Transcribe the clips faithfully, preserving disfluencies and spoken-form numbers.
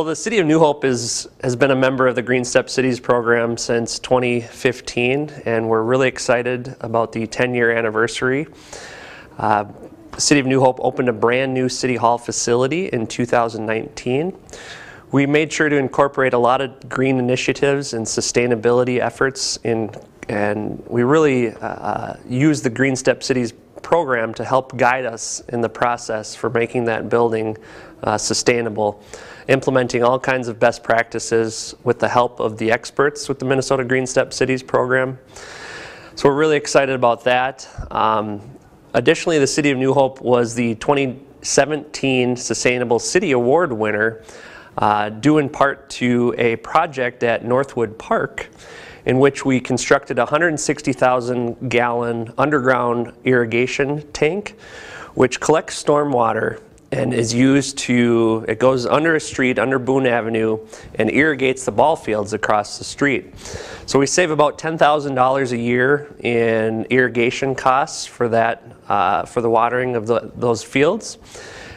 Well, the City of New Hope is, has been a member of the GreenStep Cities program since twenty fifteen, and we're really excited about the ten-year anniversary. Uh, the City of New Hope opened a brand new City Hall facility in two thousand nineteen. We made sure to incorporate a lot of green initiatives and sustainability efforts, in, and we really uh, used the GreenStep Cities program to help guide us in the process for making that building uh, sustainable, implementing all kinds of best practices with the help of the experts with the Minnesota GreenStep Cities program. So we're really excited about that. Um, additionally, the City of New Hope was the twenty seventeen Sustainable City Award winner, uh, due in part to a project at Northwood Park, in which we constructed a one hundred sixty thousand gallon underground irrigation tank, which collects stormwater and is used to, it goes under a street, under Boone Avenue, and irrigates the ball fields across the street. So we save about ten thousand dollars a year in irrigation costs for that, uh, for the watering of the, those fields.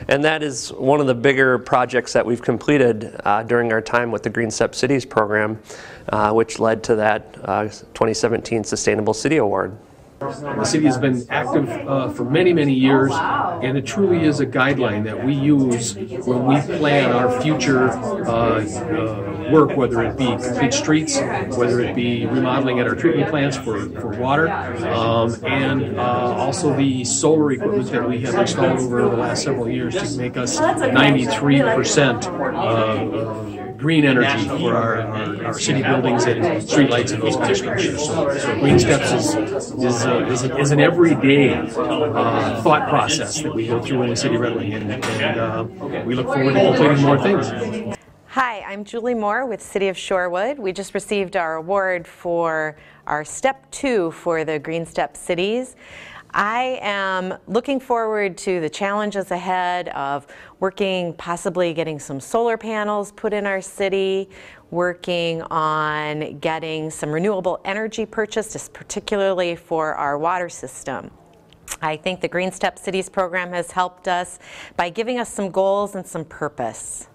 And that is one of the bigger projects that we've completed uh, during our time with the GreenStep Cities program, uh, which led to that uh, twenty seventeen Sustainable City Award. The city has been active uh, for many, many years, and it truly is a guideline that we use when we plan our future uh, uh, work, whether it be complete streets, whether it be remodeling at our treatment plants for, for water, um, and uh, also the solar equipment that we have installed over the last several years to make us ninety-three percent uh, uh, green energy for our, our, our city buildings and street lights and those kinds of structures. So, so GreenSteps is, is, a, is, a, is an everyday uh, thought process that we go through in the city of Red Wing, and, and uh, we look forward to completing more things. Hi, I'm Julie Moore with City of Shorewood. We just received our award for our Step two for the GreenStep Cities. I am looking forward to the challenges ahead of working, possibly getting some solar panels put in our city, working on getting some renewable energy purchased, particularly for our water system. I think the GreenStep Cities program has helped us by giving us some goals and some purpose.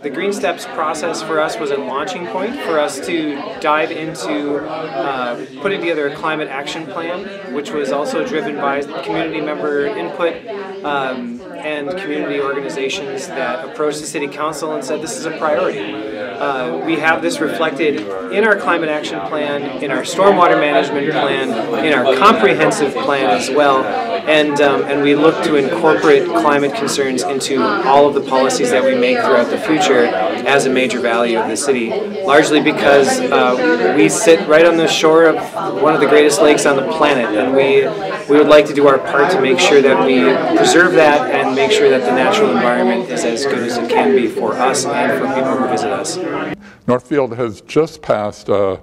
The GreenSteps process for us was a launching point for us to dive into uh, putting together a climate action plan, which was also driven by community member input um, and community organizations that approached the City Council and said this is a priority. Uh, we have this reflected in our climate action plan, in our stormwater management plan, in our comprehensive plan as well, and, um, and we look to incorporate climate concerns into all of the policies that we make throughout the future as a major value of the city, largely because uh, we sit right on the shore of one of the greatest lakes on the planet, and we, we would like to do our part to make sure that we preserve that and make sure that the natural environment is as good as it can be for us and for people who visit us. Northfield has just passed a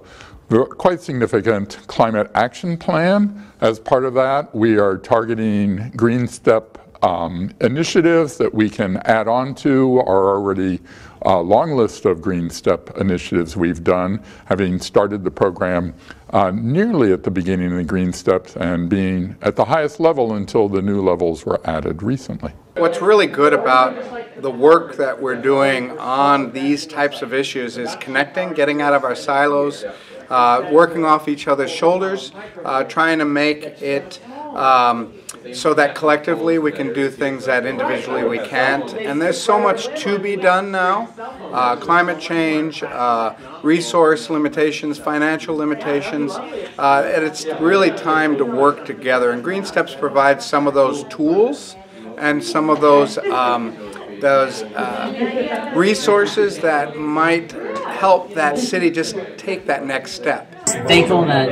quite significant climate action plan. As part of that, we are targeting GreenStep um, initiatives that we can add on to our already uh, long list of GreenStep initiatives we've done, having started the program uh, nearly at the beginning of the GreenSteps and being at the highest level until the new levels were added recently. What's really good about the work that we're doing on these types of issues is connecting, getting out of our silos, uh, working off each other's shoulders, uh, trying to make it um, so that collectively we can do things that individually we can't. And there's so much to be done now. Uh, climate change, uh, resource limitations, financial limitations, uh, and it's really time to work together. And GreenSteps provides some of those tools and some of those um, those uh, resources that might help that city just take that next step. Thankful that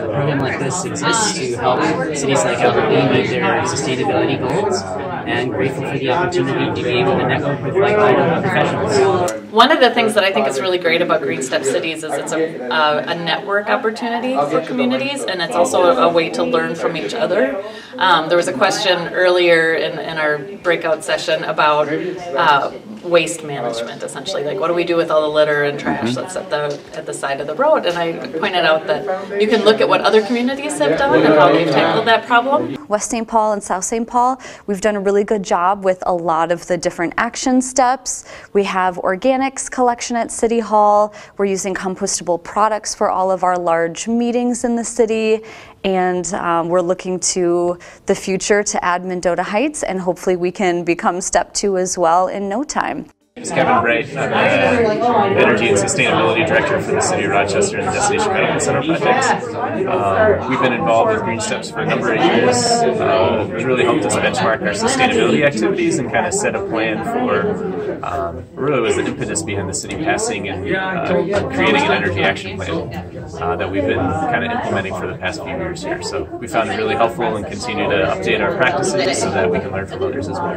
the program like this exists to help cities like Albuquerque meet their sustainability goals, and grateful for the opportunity to be able to network with like-minded professionals. One of the things that I think is really great about GreenStep Cities is it's a, uh, a network opportunity for communities, and it's also a, a way to learn from each other. Um, there was a question earlier in, in our breakout session about uh, waste management, essentially. Like, what do we do with all the litter and trash mm-hmm. that's at the at the side of the road? And I pointed out that you can look at what other communities have done and how they've tackled that problem. West Saint Paul and South Saint Paul, we've done a really good job with a lot of the different action steps. We have organics collection at City Hall. We're using compostable products for all of our large meetings in the city. And um, we're looking to the future to add Mendota Heights, and hopefully we can become step two as well in no time. It's Kevin Bright. I'm the Energy and Sustainability Director for the City of Rochester and the Destination Medical Center project. Um, we've been involved with GreenSteps for a number of years. Uh, it's really helped us benchmark our sustainability activities and kind of set a plan for um, really was the impetus behind the city passing and uh, creating an energy action plan uh, that we've been kind of implementing for the past few years here. So we found it really helpful and continue to update our practices so that we can learn from others as well.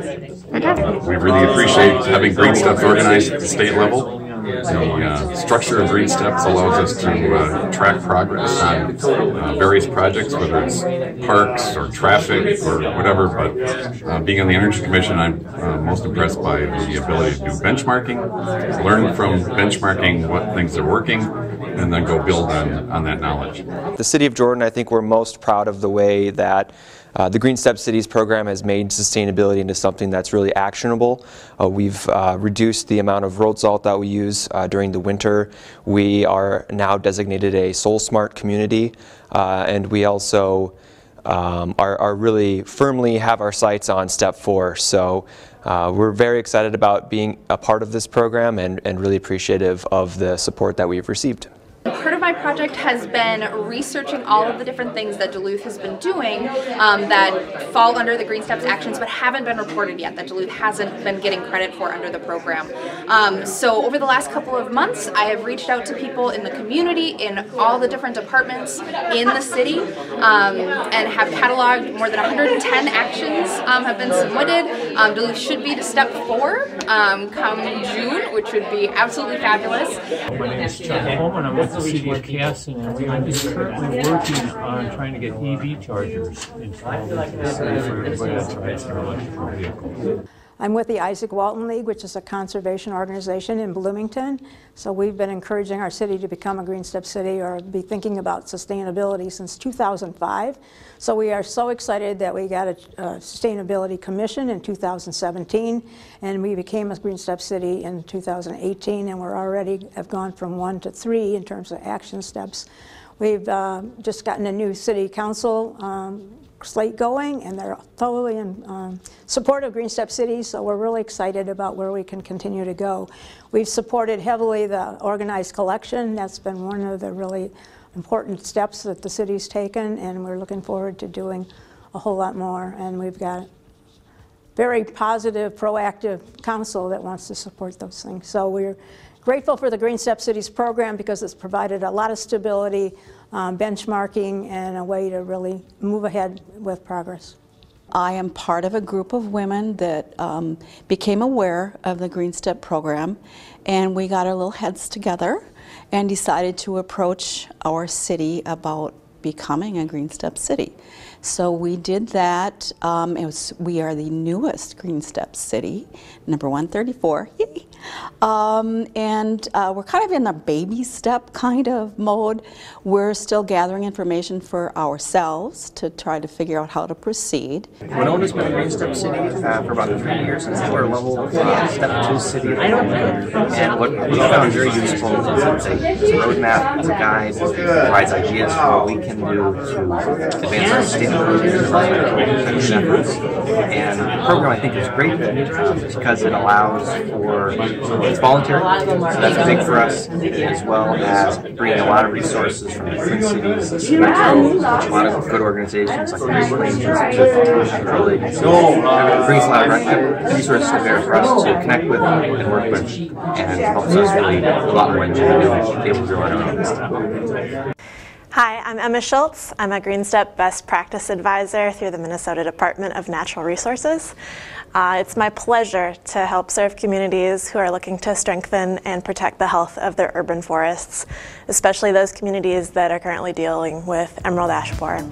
We really appreciate having GreenSteps organized at the state level. The uh, structure of GreenSteps allows us to uh, track progress on uh, various projects, whether it's parks or traffic or whatever. But uh, being on the Energy Commission, I'm uh, most impressed by the ability to do benchmarking, learn from benchmarking what things are working, and then go build on, on that knowledge. The City of Jordan, I think we're most proud of the way that Uh, the GreenStep Cities program has made sustainability into something that's really actionable. Uh, we've uh, reduced the amount of road salt that we use uh, during the winter. We are now designated a SoulSmart community, uh, and we also um, are, are really firmly have our sights on step four. So uh, we're very excited about being a part of this program and, and really appreciative of the support that we've received. Part of my project has been researching all of the different things that Duluth has been doing um, that fall under the GreenSteps actions but haven't been reported yet, that Duluth hasn't been getting credit for under the program. Um, so over the last couple of months, I have reached out to people in the community, in all the different departments in the city, um, and have cataloged more than one hundred ten actions um, have been submitted. Um, Duluth should be to step four um, come June, which would be absolutely fabulous. My name is Chuck Holman. I'm with the City of Casson, and we are currently working on trying to get E V chargers installed into the city for everybody that drives their electrical vehicles. I'm with the Izaak Walton League, which is a conservation organization in Bloomington. So we've been encouraging our city to become a GreenStep City or be thinking about sustainability since two thousand five. So we are so excited that we got a, a Sustainability Commission in two thousand seventeen, and we became a GreenStep City in two thousand eighteen, and we're already have gone from one to three in terms of action steps. We've uh, just gotten a new city council um, slate going, and they're totally in um, support of GreenStep Cities, so we're really excited about where we can continue to go. We've supported heavily the organized collection. That's been one of the really important steps that the city's taken, and we're looking forward to doing a whole lot more, and we've got very positive, proactive council that wants to support those things. So we're grateful for the GreenStep Cities program because it's provided a lot of stability, um, benchmarking, and a way to really move ahead with progress. I am part of a group of women that um, became aware of the GreenStep program, and we got our little heads together and decided to approach our city about becoming a GreenStep City. So we did that. Um, it was, we are the newest GreenStep City, number one thirty-four, yay! Um, and uh, we're kind of in a baby step kind of mode. We're still gathering information for ourselves to try to figure out how to proceed. Winona's been a GreenStep City uh, for about three years, and we're a level uh, step two city. And what we found very useful is it's a roadmap, it's a guide, it provides ideas for what we can do to advance our state. And the program, I think, is great because it allows for, it's voluntary, so that's big for us, as well as bringing a lot of resources from different cities, metro, a lot of good organizations like the Greenwood Institute, really brings a lot of resources to bear for us to connect with and work with, and helps us really a lot more than we able to do on our own. Hi, I'm Emma Schultz. I'm a GreenStep Best Practice Advisor through the Minnesota Department of Natural Resources. Uh, it's my pleasure to help serve communities who are looking to strengthen and protect the health of their urban forests, especially those communities that are currently dealing with emerald ash borer.